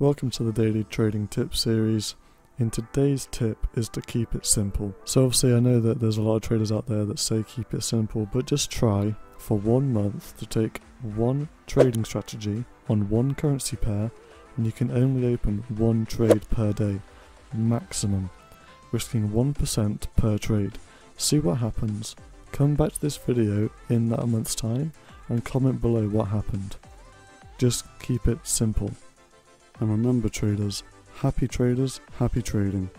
Welcome to the daily trading tip series. And today's tip is to keep it simple. So obviously I know that there's a lot of traders out there that say keep it simple, but just try for 1 month to take one trading strategy on one currency pair, and you can only open one trade per day, maximum, risking 1% per trade. See what happens. Come back to this video in that month's time and comment below what happened. Just keep it simple. And remember traders, happy traders, happy trading.